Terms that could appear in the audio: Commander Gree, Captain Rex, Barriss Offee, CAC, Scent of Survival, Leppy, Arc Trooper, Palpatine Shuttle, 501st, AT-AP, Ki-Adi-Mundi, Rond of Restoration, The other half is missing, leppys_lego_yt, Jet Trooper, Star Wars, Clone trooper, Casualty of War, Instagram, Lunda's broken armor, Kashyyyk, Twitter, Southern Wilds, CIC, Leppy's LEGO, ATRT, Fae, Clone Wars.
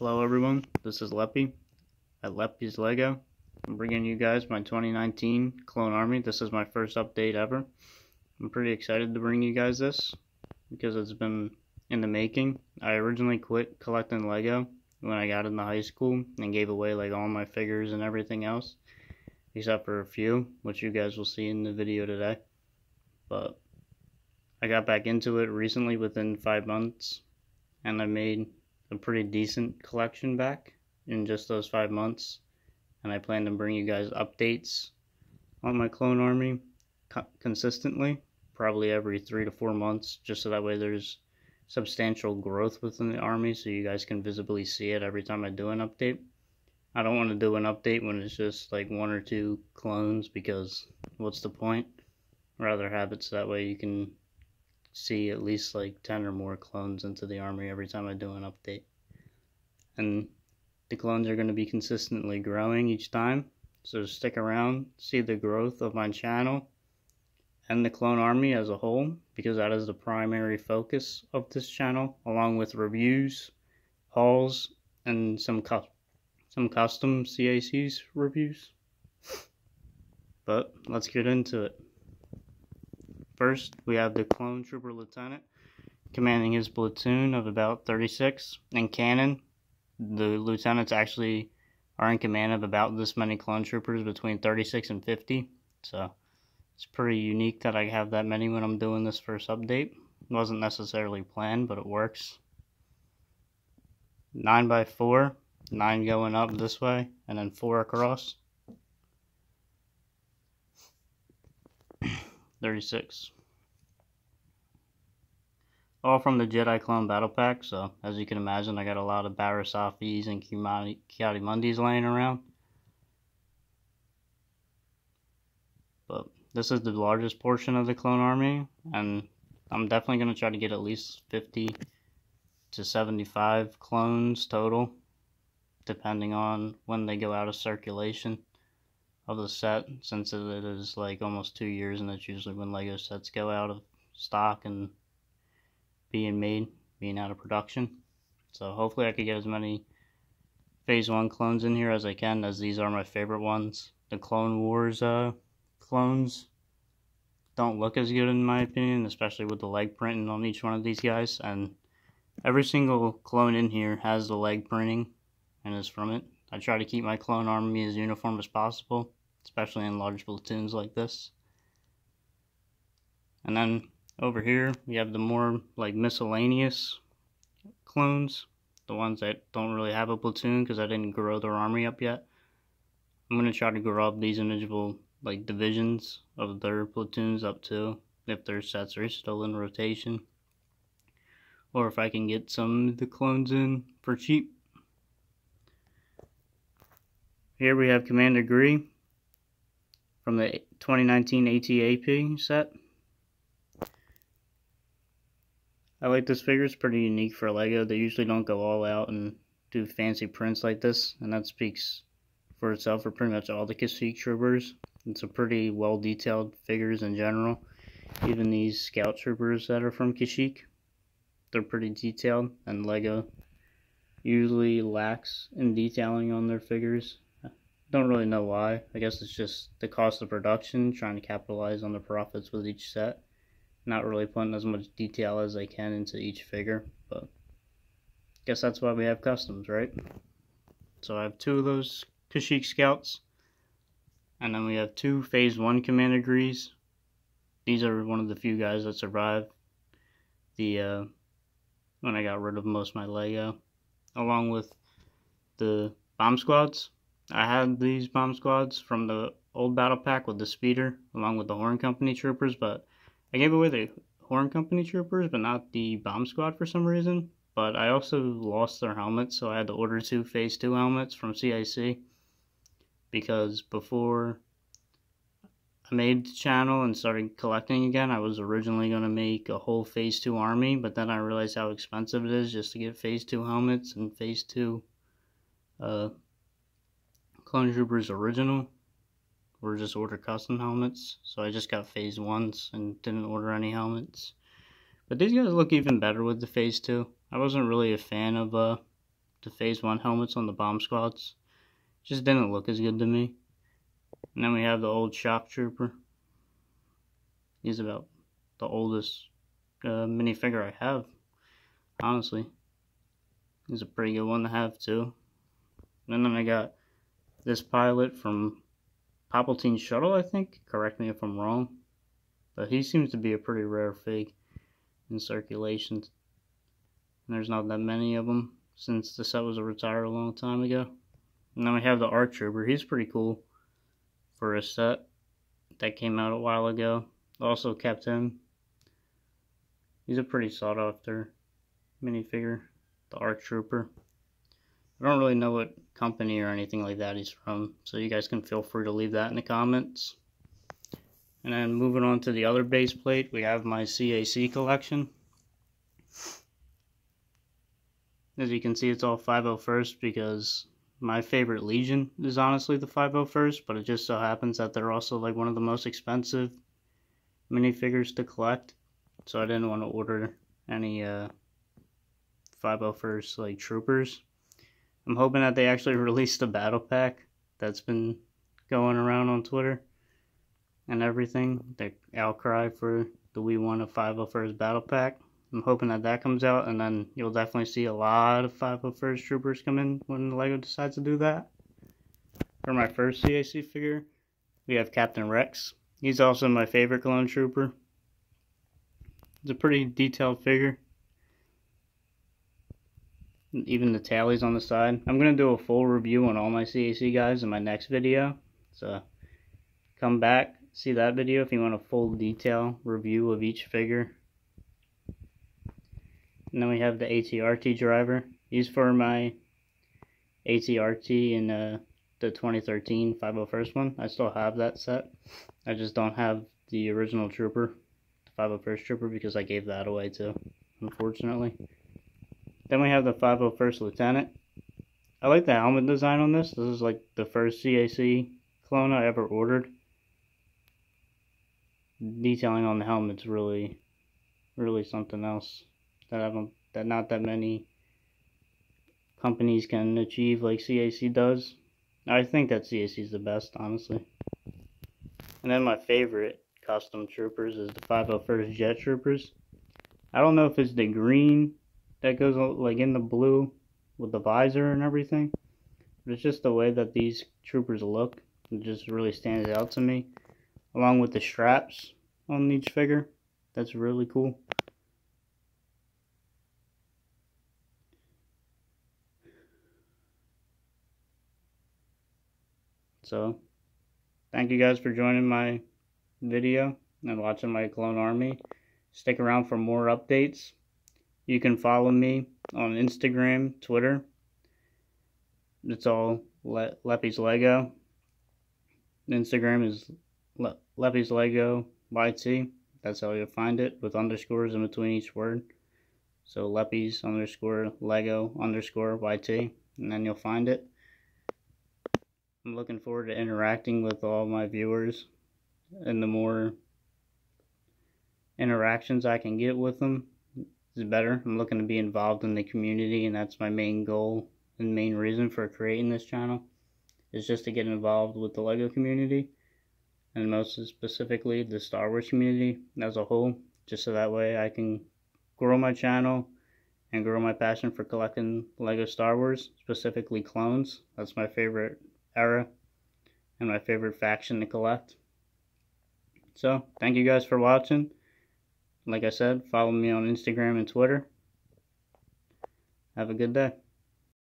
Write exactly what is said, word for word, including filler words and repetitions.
Hello everyone, this is Leppy at Leppy's LEGO. I'm bringing you guys my twenty nineteen Clone Army. This is my first update ever. I'm pretty excited to bring you guys this because it's been in the making. I originally quit collecting LEGO when I got into high school and gave away like all my figures and everything else, except for a few, which you guys will see in the video today. But I got back into it recently within five months and I made a pretty decent collection back in just those five months. And I plan to bring you guys updates on my Clone Army co consistently, probably every three to four months, just so that way there's substantial growth within the army so you guys can visibly see it every time I do an update. I don't want to do an update when it's just like one or two clones because what's the point? I'd rather have it so that way you can see at least like ten or more clones into the army every time I do an update. And the clones are going to be consistently growing each time, so stick around, see the growth of my channel and the Clone Army as a whole, because that is the primary focus of this channel, along with reviews, hauls, and some cu some custom C I C's reviews. But let's get into it. First, we have the Clone Trooper Lieutenant commanding his platoon of about thirty-six, and Cannon, the lieutenants actually are in command of about this many Clone Troopers, between thirty-six and fifty, so it's pretty unique that I have that many when I'm doing this first update. It wasn't necessarily planned, but it works. nine by four, nine going up this way, and then four across. thirty-six. All from the Jedi Clone Battle Pack, so as you can imagine, I got a lot of Barriss Offees and Ki-Adi-Mundis laying around. But this is the largest portion of the Clone Army, and I'm definitely going to try to get at least fifty to seventy-five clones total, depending on when they go out of circulation of the set, since it is like almost two years and that's usually when LEGO sets go out of stock and being made, being out of production. So hopefully I could get as many phase one clones in here as I can, as these are my favorite ones. The Clone Wars uh, clones don't look as good in my opinion, especially with the leg printing on each one of these guys, and every single clone in here has the leg printing and is from it. I try to keep my Clone Army as uniform as possible, especially in large platoons like this. And then over here, we have the more like miscellaneous clones, the ones that don't really have a platoon because I didn't grow their army up yet. I'm going to try to grow up these individual like divisions of their platoons up to, if their sets are still in rotation, or if I can get some of the clones in for cheap. Here we have Commander Gree from the twenty nineteen A T A P set. I like this figure, it's pretty unique for LEGO. They usually don't go all out and do fancy prints like this, and that speaks for itself for pretty much all the Kashyyyk Troopers. It's a pretty well detailed figures in general. Even these Scout Troopers that are from Kashyyyk, they're pretty detailed, and LEGO usually lacks in detailing on their figures. Don't really know why. I guess it's just the cost of production, trying to capitalize on the profits with each set, not really putting as much detail as I can into each figure. But I guess that's why we have customs, right? So I have two of those Kashyyyk Scouts, and then we have two phase one Commander Grees. These are one of the few guys that survived the uh, when I got rid of most of my LEGO, along with the bomb squads. I had these bomb squads from the old battle pack with the speeder, along with the Horn Company troopers, but I gave away the Horn Company troopers, but not the bomb squad for some reason. But I also lost their helmets, so I had to order two phase two helmets from C I C, because before I made the channel and started collecting again, I was originally going to make a whole phase two army, but then I realized how expensive it is just to get phase two helmets and phase two uh, Clone Troopers original, or just order custom helmets. So I just got phase ones and didn't order any helmets. But these guys look even better with the phase two. I wasn't really a fan of uh, the phase one helmets on the bomb squads. Just didn't look as good to me. And then we have the old shock trooper. He's about the oldest uh, minifigure I have, honestly. He's a pretty good one to have too. And then I got this pilot from Palpatine Shuttle, I think. Correct me if I'm wrong. But he seems to be a pretty rare fig in circulation. And there's not that many of them since the set was retired a long time ago. And then we have the Arc Trooper. He's pretty cool for a set that came out a while ago. Also kept him. He's a pretty sought after minifigure, the Arc Trooper. I don't really know what company or anything like that he's from, so you guys can feel free to leave that in the comments. And then moving on to the other base plate, we have my C I C collection. As you can see, it's all five oh first because my favorite Legion is honestly the five oh first, but it just so happens that they're also like one of the most expensive minifigures to collect. So I didn't want to order any uh, five oh first like troopers. I'm hoping that they actually release the battle pack that's been going around on Twitter and everything. The outcry for the "We Want a five oh first battle pack." I'm hoping that that comes out, and then you'll definitely see a lot of five oh first troopers come in when LEGO decides to do that. For my first C I C figure, we have Captain Rex. He's also my favorite clone trooper. It's a pretty detailed figure. Even the tailies on the side. I'm going to do a full review on all my C A C guys in my next video. So come back, see that video if you want a full detail review of each figure. And then we have the A T R T driver. He's for my A T R T in uh, the twenty thirteen five oh first one. I still have that set. I just don't have the original trooper, the five oh first trooper, because I gave that away too, unfortunately. Then we have the five oh first Lieutenant. I like the helmet design on this. This is like the first C A C clone I ever ordered. Detailing on the helmet's really, really something else that I don't, that not that many companies can achieve like C A C does. I think that C A C is the best, honestly. And then my favorite custom troopers is the five oh first Jet Troopers. I don't know if it's the green that goes like in the blue with the visor and everything, but it's just the way that these troopers look. It just really stands out to me, along with the straps on each figure. That's really cool. So thank you guys for joining my video and watching my clone army. Stick around for more updates. You can follow me on Instagram, Twitter. It's all Le Leppy's LEGO. Instagram is Le Leppy's LEGO Y T. That's how you'll find it, with underscores in between each word. So Leppy's underscore LEGO underscore Y T, and then you'll find it. I'm looking forward to interacting with all my viewers, and the more interactions I can get with them, is better. I'm looking to be involved in the community, and that's my main goal and main reason for creating this channel, is just to get involved with the LEGO community, and most specifically the Star Wars community as a whole, just so that way I can grow my channel and grow my passion for collecting LEGO Star Wars, specifically clones. That's my favorite era and my favorite faction to collect. So thank you guys for watching. Like I said, follow me on Instagram and Twitter. Have a good day.